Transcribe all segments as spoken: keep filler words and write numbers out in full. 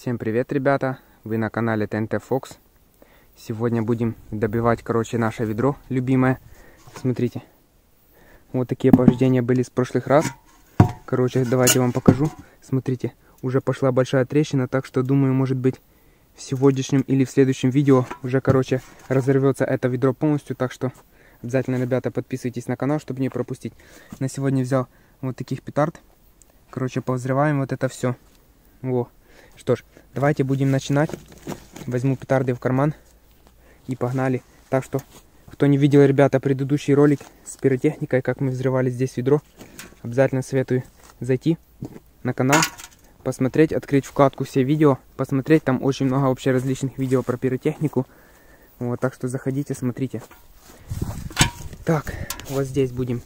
Всем привет, ребята! Вы на канале ТНТ Фокс. Сегодня будем добивать, короче, наше ведро любимое. Смотрите, вот такие повреждения были с прошлых раз. Короче, давайте я вам покажу. Смотрите, уже пошла большая трещина, так что думаю, может быть, в сегодняшнем или в следующем видео уже, короче, разорвется это ведро полностью. Так что обязательно, ребята, подписывайтесь на канал, чтобы не пропустить. На сегодня взял вот таких петард. Короче, повзрываем вот это все. Во. Что ж, давайте будем начинать. Возьму петарды в карман и погнали. Так что, кто не видел, ребята, предыдущий ролик с пиротехникой, как мы взрывали здесь ведро, обязательно советую зайти на канал, посмотреть, открыть вкладку «Все видео», посмотреть, там очень много вообще различных видео про пиротехнику. Вот, так что заходите, смотрите. Так, вот здесь будем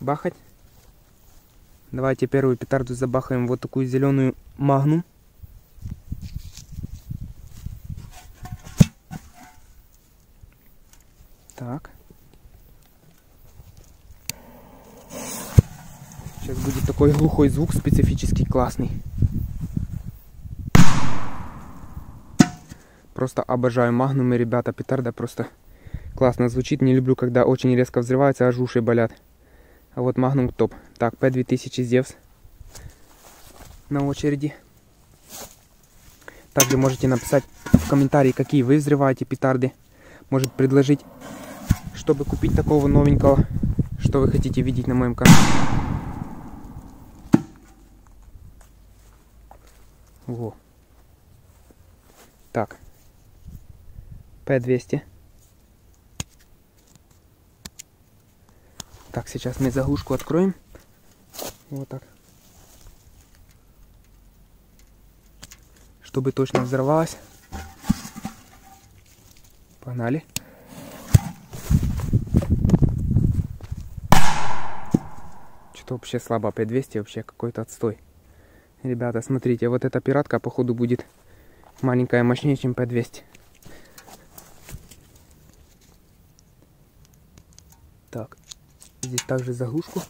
бахать. Давайте первую петарду забахаем, вот такую зеленую магну. Так. Сейчас будет такой глухой звук, специфический, классный. Просто обожаю магнумы, ребята, петарда просто классно звучит. Не люблю, когда очень резко взрывается, аж уши болят. А вот магнум топ. Так, пэ две тысячи Зевс на очереди. Также можете написать в комментарии, какие вы взрываете петарды. Может предложить, чтобы купить такого новенького, что вы хотите видеть на моем канале. Во. Так. пэ двести. Так, сейчас мы заглушку откроем. Вот так. Чтобы точно взорвалась. Погнали. Что-то вообще слабо. пэ двести вообще какой-то отстой. Ребята, смотрите, вот эта пиратка, походу, будет маленькая, мощнее, чем пэ двести. Так. Здесь также заглушку.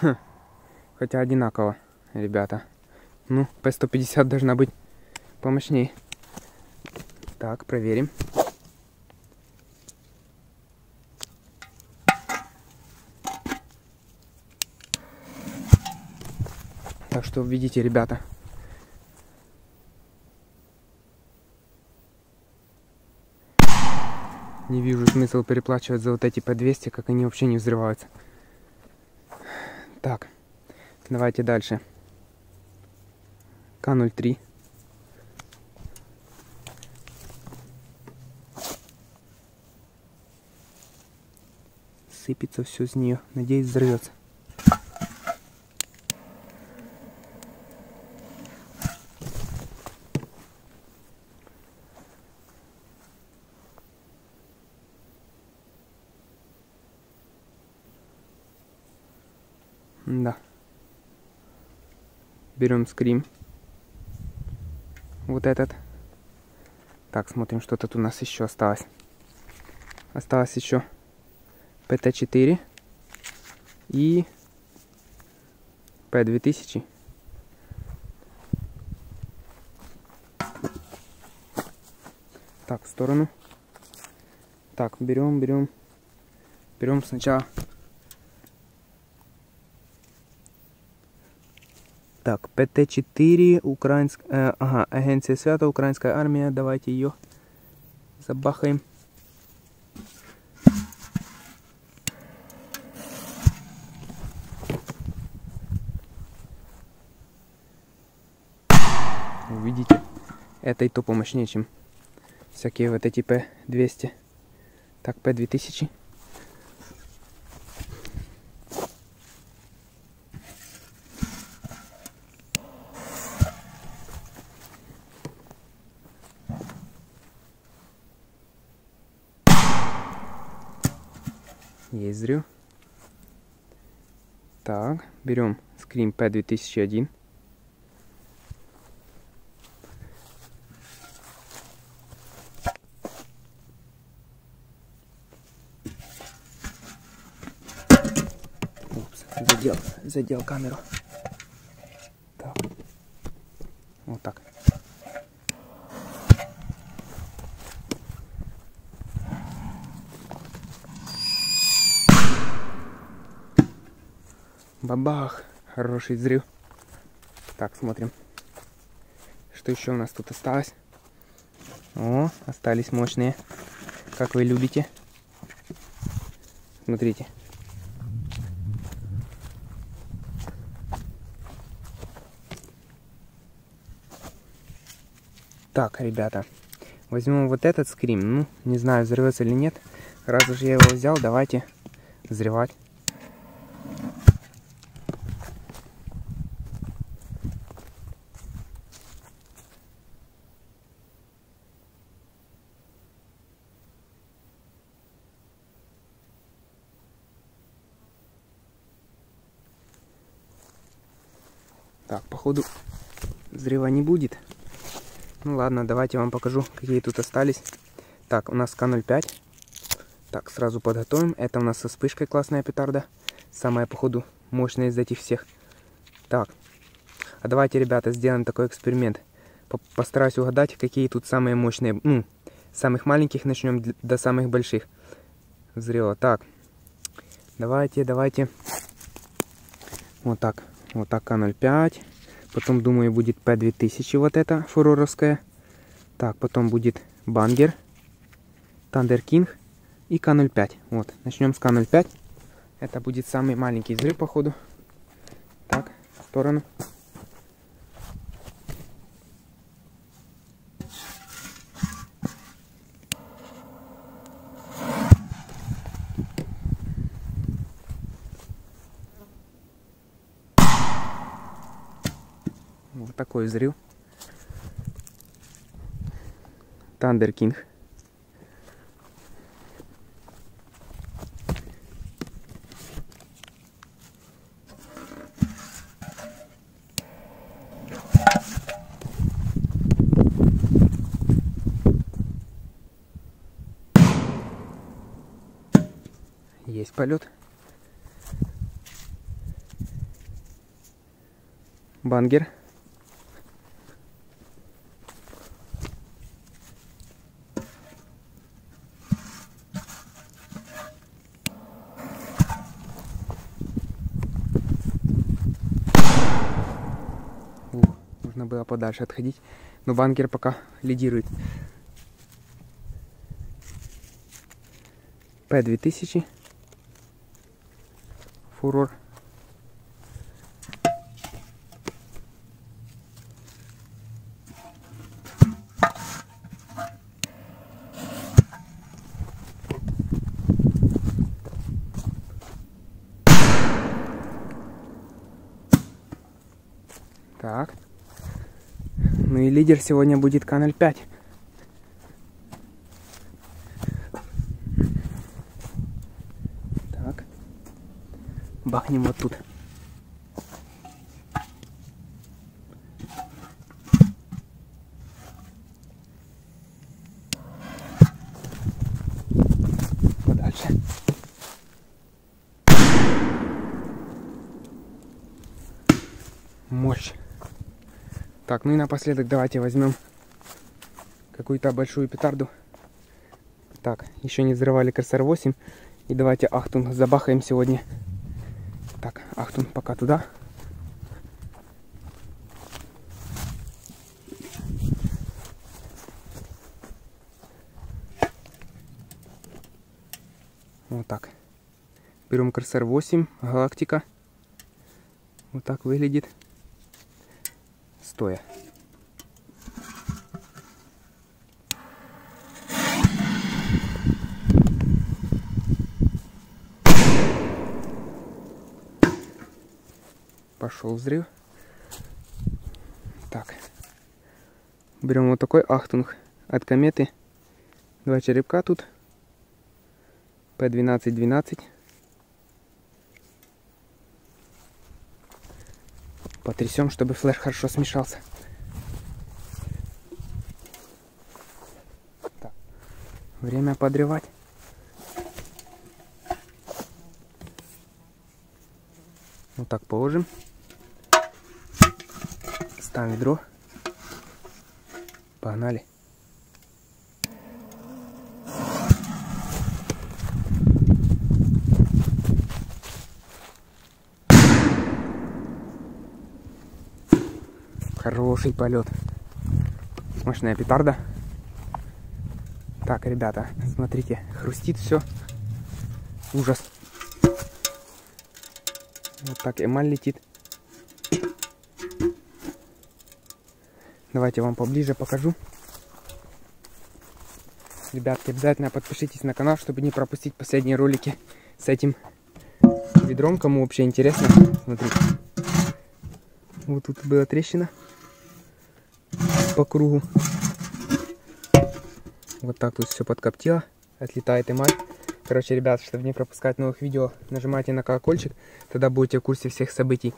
Хм. Хотя одинаково, ребята. Ну, пэ сто пятьдесят должна быть помощнее. Так, проверим. Так что видите, ребята. Не вижу смысла переплачивать за вот эти пэ двести, как они вообще не взрываются. Так, давайте дальше. ка ноль три. Сыпется все с нее. Надеюсь, взорвется. Да. Берем скрим. Вот этот. Так, смотрим, что тут у нас еще осталось. Осталось еще пэ тэ четыре и пэ две тысячи. Так, в сторону. Так, берем, берем. Берем сначала. Так, пэ тэ четыре, украинская, э, ага, агенция свята, украинская армия, давайте ее забахаем. Видите, это и то помощнее, чем всякие вот эти пэ двести. Так, пэ две тысячи. Есть зрю. Так, берем скрим пэ две тысячи один. задел, задел камеру. Так. Вот так. Бабах! Хороший взрыв. Так, смотрим. Что еще у нас тут осталось? О, остались мощные, как вы любите. Смотрите. Так, ребята, возьмем вот этот скрим. Ну, не знаю, взорвется или нет. Раз уж я его взял, давайте взрывать. Так, походу взрыва не будет. Ну ладно, давайте я вам покажу, какие тут остались. Так, у нас ка ноль пять. Так, сразу подготовим. Это у нас со вспышкой классная петарда. Самая, походу, мощная из этих всех. Так, а давайте, ребята, сделаем такой эксперимент. Постараюсь угадать, какие тут самые мощные. Ну, самых маленьких начнем до самых больших. Взрыва. Так, давайте, давайте. Вот так. Вот так ка ноль пять. Потом, думаю, будет пэ две тысячи, вот эта фуруровская. Так, потом будет Бангер, Thunder King и ка ноль пять. Вот, начнем с ка ноль пять. Это будет самый маленький взрыв, походу. Так, в сторону. Вот такой взрыв. Thunder King. Есть полет. Бангер. Было подальше отходить, но Бангер пока лидирует. пэ две тысячи, фурор. Так. Ну и лидер сегодня будет ка ноль пять. Так. Бахнем вот тут. Подальше. Мощь. Так, ну и напоследок давайте возьмем какую-то большую петарду. Так, еще не взрывали Корсар восемь. И давайте Ахтунг забахаем сегодня. Так, Ахтунг пока туда. Вот так. Берем Корсар восемь, Галактика. Вот так выглядит. Стоя. Пошел взрыв. Так. Берем вот такой Ахтунг от кометы. Два черепка тут. пэ двенадцать двенадцать. Потрясем, чтобы флеш хорошо смешался. Так. Время подрывать. так положим. Ставим ведро. Погнали. Хороший полет. Мощная петарда. Так, ребята, смотрите, хрустит все. Ужас. Вот так эмаль летит. Давайте вам поближе покажу. Ребятки, обязательно подпишитесь на канал, чтобы не пропустить последние ролики с этим ведром. Кому вообще интересно, смотрите. Вот тут была трещина по кругу. Вот так тут все подкоптило. Отлетает эмаль. Короче, ребят, чтобы не пропускать новых видео, нажимайте на колокольчик. Тогда будете в курсе всех событий.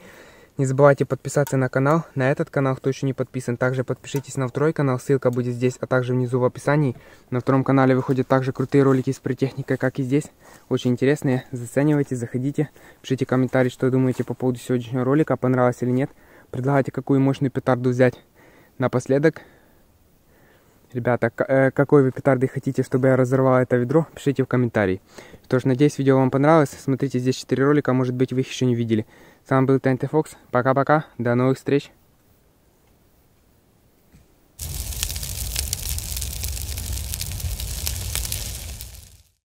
Не забывайте подписаться на канал, на этот канал, кто еще не подписан. Также подпишитесь на второй канал, ссылка будет здесь, а также внизу в описании. На втором канале выходят также крутые ролики с притехникой, как и здесь. Очень интересные, заценивайте, заходите, пишите комментарии, что думаете по поводу сегодняшнего ролика, понравилось или нет. Предлагайте, какую мощную петарду взять напоследок. Ребята, какой вы петарды хотите, чтобы я разорвал это ведро, пишите в комментарии. Что ж, надеюсь, видео вам понравилось. Смотрите, здесь четыре ролика, может быть, вы их еще не видели. С вами был ТНТ Фокс. Пока-пока. До новых встреч.